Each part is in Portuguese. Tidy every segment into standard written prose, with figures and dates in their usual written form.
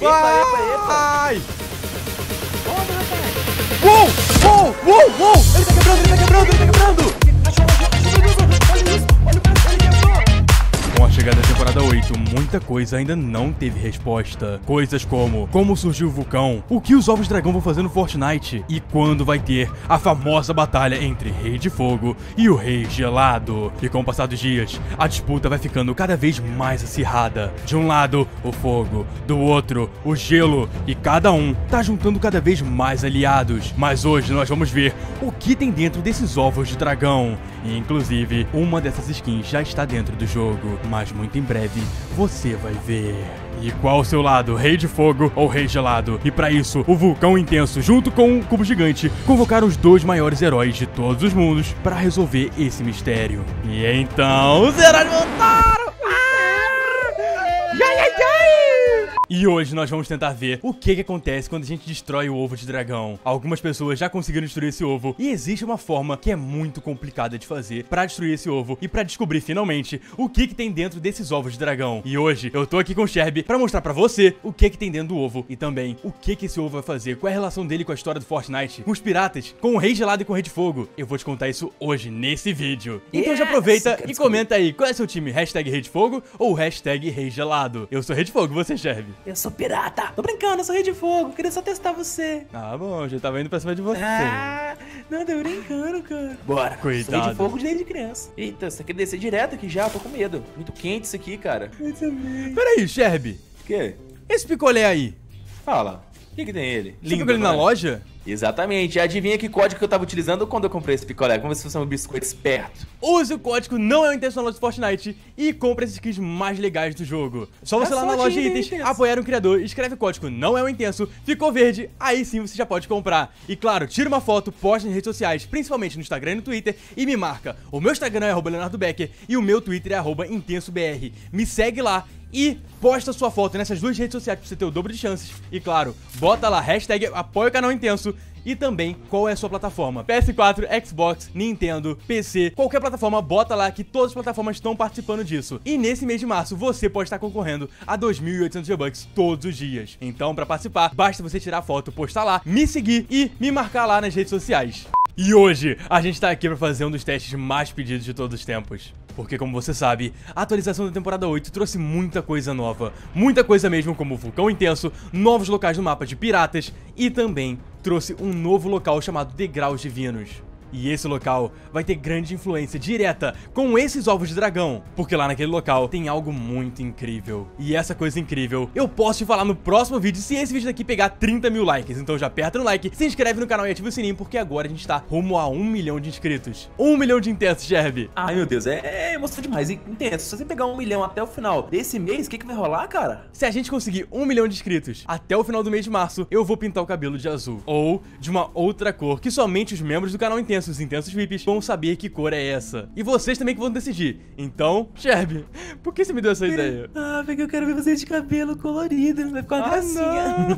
Vai! Vai! Uou! Uou! Uou! Uou! Ele tá quebrando! Ele tá quebrando! Ele tá quebrando! Com a chegada da temporada 8, muita coisa ainda não teve resposta. Coisas como surgiu o vulcão, o que os ovos dragão vão fazer no Fortnite e quando vai ter a famosa batalha entre Rei de Fogo e o Rei Gelado. E com o passar dos dias, a disputa vai ficando cada vez mais acirrada. De um lado, o fogo, do outro, o gelo, e cada um tá juntando cada vez mais aliados. Mas hoje nós vamos ver o que tem dentro desses ovos de dragão. E inclusive, uma dessas skins já está dentro do jogo. Mas muito em breve você vai ver. E qual o seu lado, Rei de Fogo ou Rei Gelado? E pra isso, o Vulcão Intenso, junto com o Cubo Gigante, convocaram os dois maiores heróis de todos os mundos pra resolver esse mistério. E então, os heróis voltaram! E hoje nós vamos tentar ver o que acontece quando a gente destrói o ovo de dragão. Algumas pessoas já conseguiram destruir esse ovo e existe uma forma que é muito complicada de fazer pra destruir esse ovo e pra descobrir finalmente o que tem dentro desses ovos de dragão. E hoje eu tô aqui com o Sherby pra mostrar pra você o que tem dentro do ovo e também o que esse ovo vai fazer, qual é a relação dele com a história do Fortnite, com os piratas, com o Rei Gelado e com o Rei de Fogo. Eu vou te contar isso hoje nesse vídeo. Então já aproveita e comenta aí qual é seu time, hashtag Rei de Fogo ou hashtag Rei Gelado. Eu sou Rei de Fogo, você Sherby? Eu sou pirata! Tô brincando, eu sou Rei de Fogo, queria só testar você. Ah, bom, eu já tava indo pra cima de você. Ah, não, tô brincando, cara. Bora, coitado. Sou Rei de Fogo desde criança. Eita, você quer descer direto aqui já? Eu tô com medo. Muito quente isso aqui, cara. Eu também. Peraí, Sherby. O quê? Esse picolé aí. Fala, o que tem ele? Você pegou ele na loja? Exatamente, adivinha que código que eu tava utilizando quando eu comprei esse picolé, vamos ver se você é um biscoito esperto. Use o código não é o intenso na loja do Fortnite e compra esses skins mais legais do jogo. Só você lá na loja itens, apoiar um criador, escreve o código não é o intenso, ficou verde, aí sim você já pode comprar. E claro, tira uma foto, posta nas redes sociais, principalmente no Instagram e no Twitter e me marca. O meu Instagram é @LeonardoBecker e o meu Twitter é @IntensoBR. Me segue lá e posta sua foto nessas duas redes sociais pra você ter o dobro de chances. E claro, bota lá, hashtag apoia o canal intenso. E também, qual é a sua plataforma? PS4, Xbox, Nintendo, PC, qualquer plataforma, bota lá que todas as plataformas estão participando disso. E nesse mês de março, você pode estar concorrendo a 2.800 V-Bucks todos os dias. Então, pra participar, basta você tirar a foto, postar lá, me seguir e me marcar lá nas redes sociais. E hoje, a gente tá aqui pra fazer um dos testes mais pedidos de todos os tempos. Porque, como você sabe, a atualização da temporada 8 trouxe muita coisa nova. Muita coisa mesmo, como o Vulcão Intenso, novos locais no mapa de piratas e também trouxe um novo local chamado Degraus Divinos. E esse local vai ter grande influência direta com esses ovos de dragão, porque lá naquele local tem algo muito incrível. E essa coisa incrível eu posso te falar no próximo vídeo se esse vídeo daqui pegar 30 mil likes. Então já aperta no like, se inscreve no canal e ativa o sininho, porque agora a gente tá rumo a 1 milhão de inscritos. 1 milhão de intensos, Sherby. Ai meu Deus, é emocionante demais, intenso. Se você pegar 1 milhão até o final desse mês, o que vai rolar, cara? Se a gente conseguir 1 milhão de inscritos até o final do mês de março, eu vou pintar o cabelo de azul ou de uma outra cor que somente os membros do canal Intenso, os intensos VIPs, vão saber que cor é essa. E vocês também que vão decidir. Então, Sherby, por que você me deu essa ideia? Ah, porque eu quero ver vocês de cabelo colorido, vai ficar uma gracinha.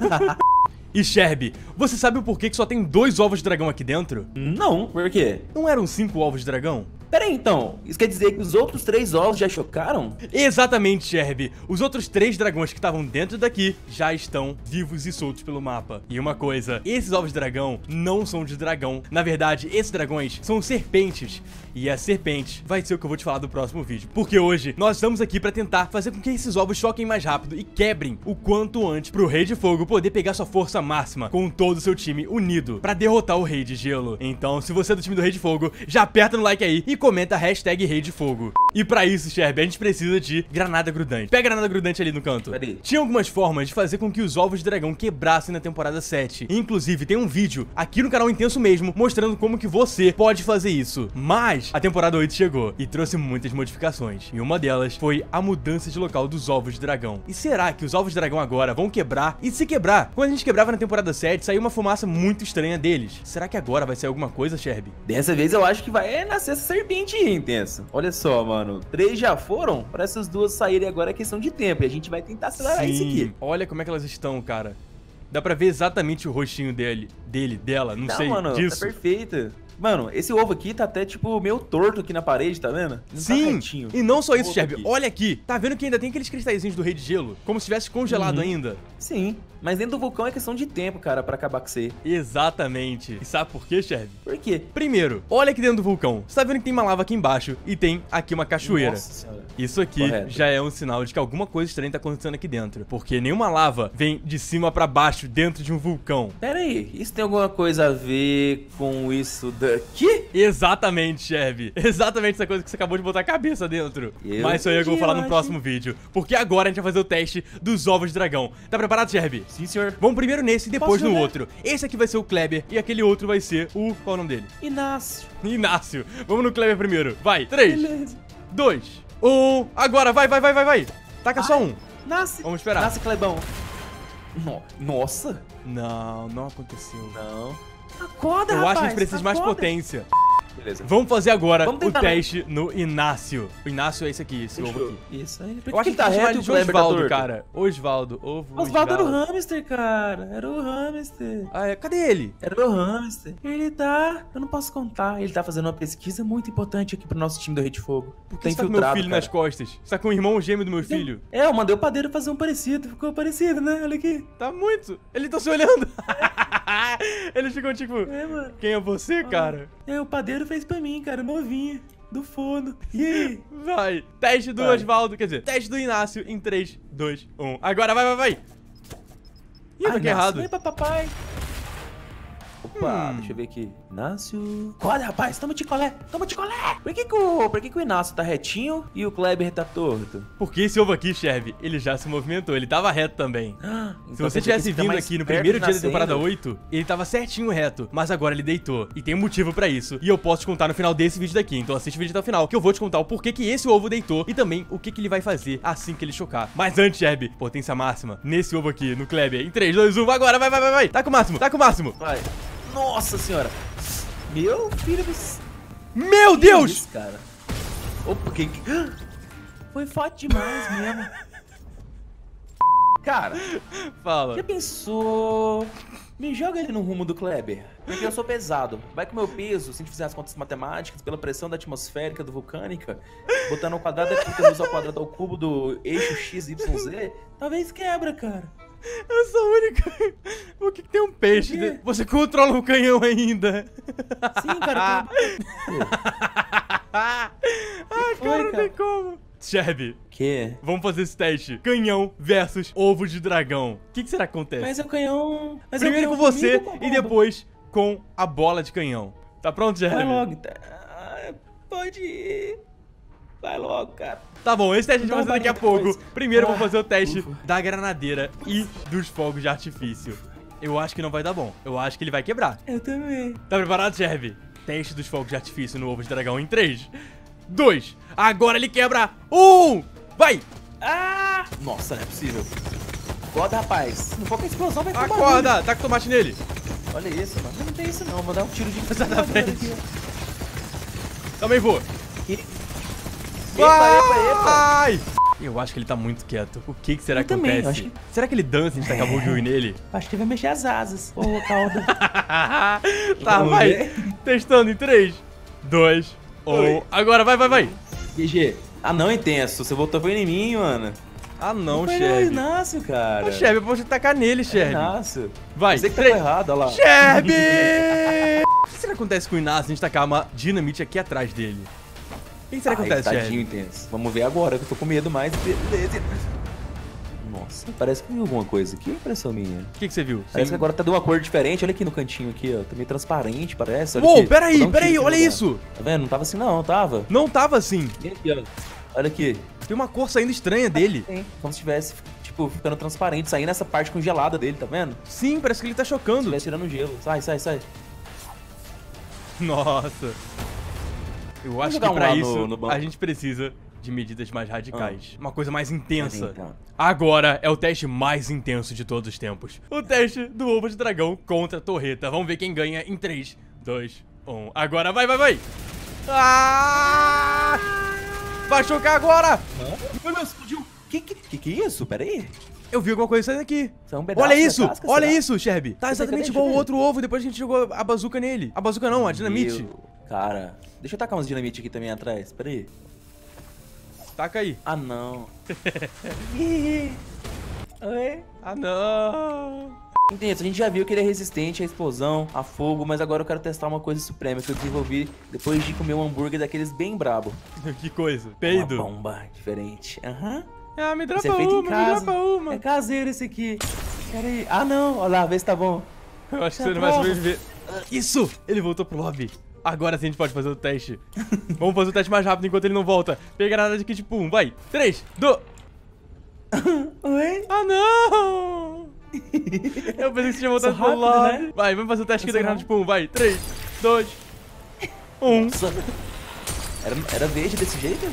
E Sherby, você sabe o porquê que só tem 2 ovos de dragão aqui dentro? Não, por quê? Não eram 5 ovos de dragão? Pera aí, então, isso quer dizer que os outros 3 ovos já chocaram? Exatamente, Sherby. Os outros 3 dragões que estavam dentro daqui já estão vivos e soltos pelo mapa. E uma coisa, esses ovos de dragão não são de dragão. Na verdade, esses dragões são serpentes. E a serpente vai ser o que eu vou te falar do próximo vídeo. Porque hoje nós estamos aqui pra tentar fazer com que esses ovos choquem mais rápido e quebrem o quanto antes pro Rei de Fogo poder pegar sua força máxima com todo o seu time unido pra derrotar o Rei de Gelo. Então, se você é do time do Rei de Fogo, já aperta no like aí e comenta hashtag Rei de Fogo. E pra isso, Sherby, a gente precisa de granada grudante. Pega a granada grudante ali no canto. Peraí. Tinha algumas formas de fazer com que os ovos de dragão quebrassem na temporada 7. Inclusive, tem um vídeo aqui no canal Intenso mesmo, mostrando como que você pode fazer isso. Mas a temporada 8 chegou e trouxe muitas modificações. E uma delas foi a mudança de local dos ovos de dragão. E será que os ovos de dragão agora vão quebrar? E se quebrar? Quando a gente quebrava na temporada 7, saiu uma fumaça muito estranha deles. Será que agora vai sair alguma coisa, Sherby? Dessa vez eu acho que vai nascer essa serpente. Intenso. Olha só, mano. 3 já foram. Para essas duas saírem agora é questão de tempo. E a gente vai tentar acelerar isso aqui. Olha como é que elas estão, cara. Dá pra ver exatamente o rostinho dela. Não sei disso. Tá perfeita. Mano, esse ovo aqui tá até, tipo, meio torto aqui na parede, tá vendo? Não tá retinho. E não só isso, Sherby. Olha aqui. Tá vendo que ainda tem aqueles cristalzinhos do rei de gelo? Como se tivesse congelado ainda. Sim. Mas dentro do vulcão é questão de tempo, cara, pra acabar com você. Exatamente. E sabe por quê, Sherby? Por quê? Primeiro, olha aqui dentro do vulcão. Você tá vendo que tem uma lava aqui embaixo e tem aqui uma cachoeira. Nossa senhora. Isso aqui já é um sinal de que alguma coisa estranha tá acontecendo aqui dentro. Porque nenhuma lava vem de cima pra baixo dentro de um vulcão. Pera aí, isso tem alguma coisa a ver com isso daqui? Exatamente, Sherby. Exatamente essa coisa que você acabou de botar a cabeça dentro. Mas isso aí eu vou falar no próximo vídeo. Porque agora a gente vai fazer o teste dos ovos de dragão. Tá preparado, Sherby? Sim, senhor. Vamos primeiro nesse e depois no outro. Esse aqui vai ser o Kleber e aquele outro vai ser o... Qual é o nome dele? Inácio. Inácio. Vamos no Kleber primeiro. Vai. 3, 2, 1. Agora, vai. Taca só um. Nasce. Vamos esperar. Nasce, Clebão. Nossa. Não, não aconteceu. Não. Acorda, rapaz. Eu acho que a gente precisa de mais potência. Beleza. Vamos fazer agora o teste no Inácio. O Inácio é esse aqui, esse ovo aqui. Isso aí. Eu acho que tá reto de Osvaldo, cara. Osvaldo, ovo. Osvaldo era o hamster, cara. Era o hamster. Ah, é. Cadê ele? Era o hamster. Ele tá... Eu não posso contar. Ele tá fazendo uma pesquisa muito importante aqui pro nosso time do Rei de Fogo. Por que você tá com meu filho nas costas? Você tá com o irmão gêmeo do meu filho? É, eu mandei o padeiro fazer um parecido. Ficou parecido, né? Olha aqui. Tá muito. Ele tá se olhando. Eles ficam tipo... É, mano. Quem é você, cara? É, o padeiro fez pra mim, cara, novinha, do fundo. E aí? Vai. Teste do Osvaldo, quer dizer, teste do Inácio em 3, 2, 1. Agora vai. Ih, eu toquei errado. Vem pra papai. Opa, deixa eu ver aqui. Inácio. Olha, rapaz, toma o ticolé. Por que que o Inácio tá retinho e o Kleber tá torto? Porque esse ovo aqui, Sherby, ele já se movimentou. Ele tava reto também. Então, se você tivesse vindo aqui no primeiro dia da temporada 8, ele tava certinho reto. Mas agora ele deitou. E tem um motivo pra isso. E eu posso te contar no final desse vídeo daqui. Então assiste o vídeo até o final, que eu vou te contar o porquê que esse ovo deitou e também o que que ele vai fazer assim que ele chocar. Mas antes, Sherby, potência máxima nesse ovo aqui, no Kleber. Em 3, 2, 1, agora, vai. Tá com o máximo. Vai. Nossa senhora! Meu filho do... Meu Deus! Isso, cara? Opa, que... Foi forte demais mesmo. Cara, fala. Já pensou... Me joga ele no rumo do Kleber, porque eu sou pesado. Vai que o meu peso, se a gente fizer as contas matemáticas, pela pressão da atmosférica do vulcânica, botando ao quadrado aqui, ao quadrado ao cubo do eixo XYZ, talvez quebra, cara. Eu sou o único. Por que tem um peixe? Você controla o canhão ainda. Sim, cara. Cara, não tem como. Sherby, que? Vamos fazer esse teste. Canhão versus ovo de dragão. O que será que acontece? Mas é o canhão. Mas primeiro é o canhão com você e depois com a bola de canhão. Tá pronto, Sherby? Vai logo. Pode ir. Vai logo, cara. Tá bom, esse teste a gente vai fazer daqui a pouco. Primeiro vou fazer o teste da granadeira e dos fogos de artifício. Eu acho que não vai dar bom. Eu acho que ele vai quebrar. Eu também. Tá preparado, Sherby? Teste dos fogos de artifício no ovo de dragão em 3, 2. Agora ele quebra. 1. Vai. Ah! Nossa, não é possível. Acorda, rapaz. Não for com a explosão, vai tomar. Acorda. Tá com tomate nele. Olha isso, mano. Não tem isso, não. Vou dar um tiro de frente. Também vou. Vai! Eu acho que ele tá muito quieto. O que será que acontece? Será que ele dança e a gente acabou de ir nele? Acho que ele vai mexer as asas. Ô, calda. Tá, vai. Testando em 3, 2, 1. Agora vai. GG. Ah, não, intenso. Você voltou pra ele em mim, mano. Ah, não, Sherby. Não foi o Inácio, cara. Ah, Sherby, eu posso tacar nele, Sherby. Inácio. Vai. Você que tá errado, olha lá. Sherby! O que será que acontece com o Inácio se a gente tacar uma dinamite aqui atrás dele? O que será que acontece, tadinho, intenso. Vamos ver agora, que eu tô com medo mais. Nossa, parece que eu vi alguma coisa aqui. Impressão minha. O que você viu? Parece que agora tá de uma cor diferente. Olha aqui no cantinho aqui, ó. Tá meio transparente, parece. Uou, peraí, olha isso. Tá vendo? Não tava assim, não. Tava. Não tava assim. Aqui, ó. Olha aqui. Tem uma cor saindo estranha dele. Sim. Como se tivesse, tipo, ficando transparente, saindo essa parte congelada dele, tá vendo? Sim, parece que ele tá chocando. Ele tá tirando gelo. Sai. Nossa. Eu acho que pra isso a gente precisa de medidas mais radicais. Uma coisa mais intensa. Agora é o teste mais intenso de todos os tempos. O teste do ovo de dragão contra a torreta. Vamos ver quem ganha em 3, 2, 1. Agora vai. Vai chocar agora. Meu Deus, explodiu. Que é isso? Pera aí. Eu vi alguma coisa saindo aqui. São um pedaço, olha isso, casca, olha será? Isso, Sherby. Tá exatamente igual o outro ovo, depois a gente jogou a bazuca nele. A bazuca não, a dinamite. Meu, cara, deixa eu tacar umas dinamite aqui também atrás, pera aí. Taca aí. Ah, não. Ah, não. Intenso, a gente já viu que ele é resistente à explosão, a fogo, mas agora eu quero testar uma coisa suprema que eu desenvolvi depois de comer um hambúrguer daqueles bem brabo. Que coisa? Peido. Uma bomba diferente. Aham. Ah, me dropa uma. É caseiro esse aqui. Pera aí. Ah, não. Olha lá, vê se tá bom. Eu acho que você não vai sobreviver. Isso! Ele voltou pro lobby. Agora sim a gente pode fazer o teste. Vamos fazer o teste mais rápido enquanto ele não volta. Pega a granada de kit, pum, vai. 3, 2... Oi? Ah, não! Eu pensei que você tinha voltado pro lobby, né? Vai, vamos fazer o teste aqui da granada de pum, vai. 3, 2, 1. Era verde desse jeito?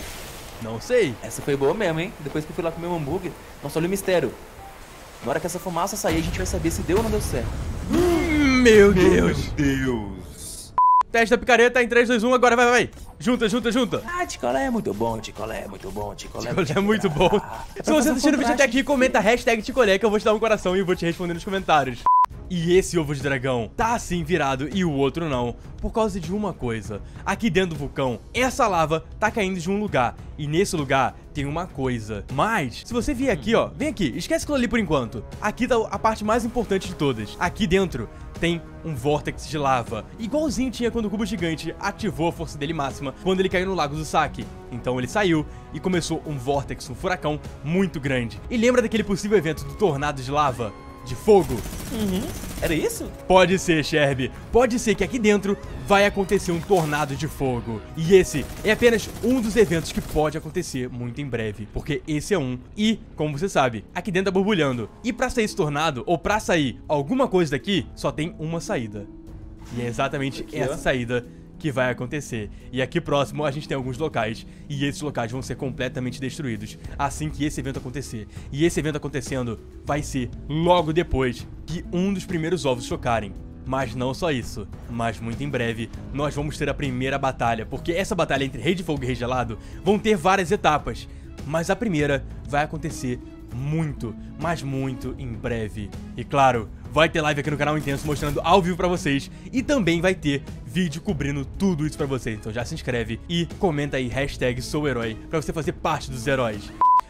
Não sei. Essa foi boa mesmo, hein? Depois que eu fui lá comer um hambúrguer. Nossa, olha o mistério. Na hora que essa fumaça sair, a gente vai saber se deu ou não deu certo. Meu Deus. Meu Deus. Teste da picareta em 3, 2, 1. Agora vai. Junta, junta. Ah, Ticolé é muito bom, Ticolé é muito bom, Ticolé é muito bom. Se você assistiu o vídeo até aqui, comenta hashtag Ticolé que eu vou te dar um coração e vou te responder nos comentários. E esse ovo de dragão tá assim virado e o outro não, por causa de uma coisa. Aqui dentro do vulcão, essa lava tá caindo de um lugar, e nesse lugar tem uma coisa. Mas, se você vier aqui, ó, vem aqui, esquece aquilo ali por enquanto. Aqui tá a parte mais importante de todas. Aqui dentro tem um vórtex de lava, igualzinho tinha quando o cubo gigante ativou a força dele máxima quando ele caiu no lago do saque. Então ele saiu e começou um vórtex, um furacão muito grande. E lembra daquele possível evento do tornado de lava? De fogo? Era isso? Pode ser, Sherby. Pode ser que aqui dentro vai acontecer um tornado de fogo. E esse é apenas um dos eventos que pode acontecer muito em breve. Porque esse é um. E, como você sabe, aqui dentro tá borbulhando. E pra sair esse tornado, ou pra sair alguma coisa daqui, só tem uma saída. E é exatamente aqui, essa saída que vai acontecer. E aqui próximo a gente tem alguns locais, e esses locais vão ser completamente destruídos assim que esse evento acontecer. E esse evento acontecendo vai ser logo depois que um dos primeiros ovos chocarem. Mas não só isso, mas muito em breve nós vamos ter a primeira batalha, porque essa batalha entre Rei de Fogo e Rei Gelado vão ter várias etapas, mas a primeira vai acontecer muito, mas muito em breve. E claro, vai ter live aqui no Canal Intenso mostrando ao vivo pra vocês, e também vai ter vídeo cobrindo tudo isso pra vocês. Então já se inscreve e comenta aí hashtag #SouHerói pra você fazer parte dos heróis.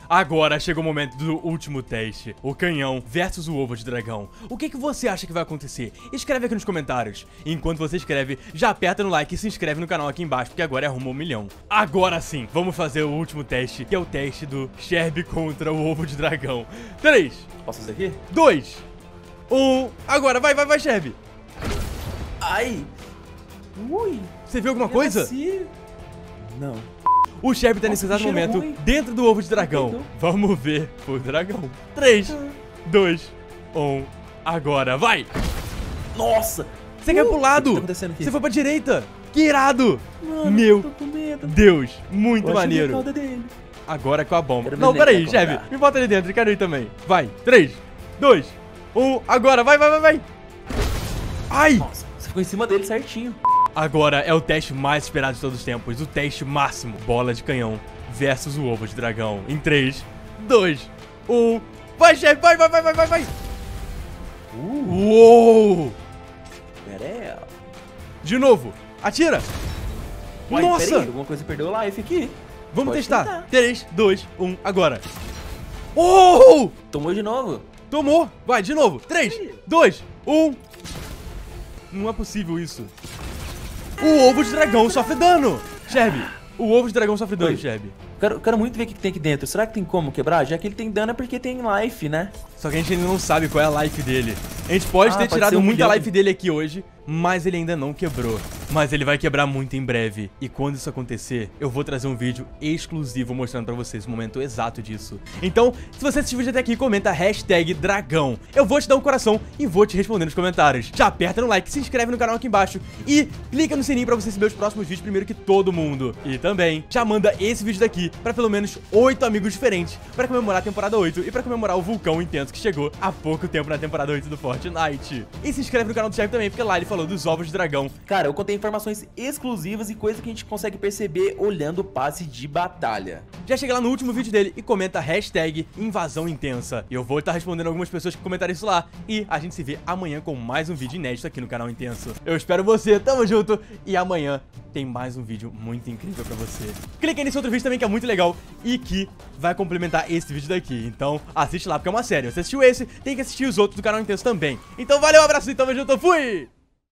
Agora chega o momento do último teste, o canhão versus o ovo de dragão. O que você acha que vai acontecer? Escreve aqui nos comentários. E enquanto você escreve, já aperta no like e se inscreve no canal aqui embaixo, porque agora é rumo ao 1 milhão. Agora sim, vamos fazer o último teste, que é o teste do Sherby contra o ovo de dragão. 3. Posso fazer aqui? 2. 1. Agora, vai, Sherby. Ai. Ui. Você viu alguma coisa? Nasci. Não. O Sherby tá nesse exato momento dentro do ovo de dragão. Vamos ver o dragão. 3, 2, 1. Agora, vai! Nossa! Você caiu pro lado! Tá você foi pra direita! Que irado! Mano, meu Deus! Muito maneiro! Agora com a bomba. Não, peraí, Sherby. Me bota ali dentro, quero ir também. Vai! 3, 2, 1. Agora, vai! Ai! Nossa, você ficou em cima dele certinho. Agora é o teste mais esperado de todos os tempos, o teste máximo. Bola de canhão versus o ovo de dragão. Em 3, 2, 1... Vai, Sherby, vai! Uou! Pera aí, ó. De novo, atira! Uai, nossa! Pera aí, alguma coisa perdeu o life aqui. Vamos testar. 3, 2, 1, agora. Oh! Tomou de novo. Tomou. Vai, de novo. 3, 2, 1... Não é possível isso. O ovo de dragão sofre dano, Sherby. O ovo de dragão sofre dano, Sherby. Quero muito ver o que tem aqui dentro. Será que tem como quebrar? Já que ele tem dano é porque tem life, né? Só que a gente ainda não sabe qual é a life dele. A gente pode ter tirado muita life dele aqui hoje, mas ele ainda não quebrou. Mas ele vai quebrar muito em breve. E quando isso acontecer, eu vou trazer um vídeo exclusivo mostrando pra vocês o momento exato disso. Então, se você assistiu o vídeo até aqui, comenta hashtag dragão. Eu vou te dar um coração e vou te responder nos comentários. Já aperta no like, se inscreve no canal aqui embaixo e clica no sininho pra você receber os próximos vídeos primeiro que todo mundo. E também, já manda esse vídeo daqui pra pelo menos 8 amigos diferentes pra comemorar a temporada 8 e pra comemorar o vulcão intenso que chegou há pouco tempo na temporada 8 do Fortnite. E se inscreve no canal do Sherby também, porque lá ele falou dos ovos de dragão. Cara, eu contei informações exclusivas e coisas que a gente consegue perceber olhando o passe de batalha. Já chega lá no último vídeo dele e comenta #invasãointensa. Eu vou estar respondendo algumas pessoas que comentaram isso lá. E a gente se vê amanhã com mais um vídeo inédito aqui no Canal Intenso. Eu espero você, tamo junto. E amanhã tem mais um vídeo muito incrível pra você. Clique aí nesse outro vídeo também que é muito legal e que vai complementar esse vídeo daqui. Então assiste lá, porque é uma série. Você assistiu esse, tem que assistir os outros do Canal Intenso também. Então valeu, um abraço e tamo junto, fui!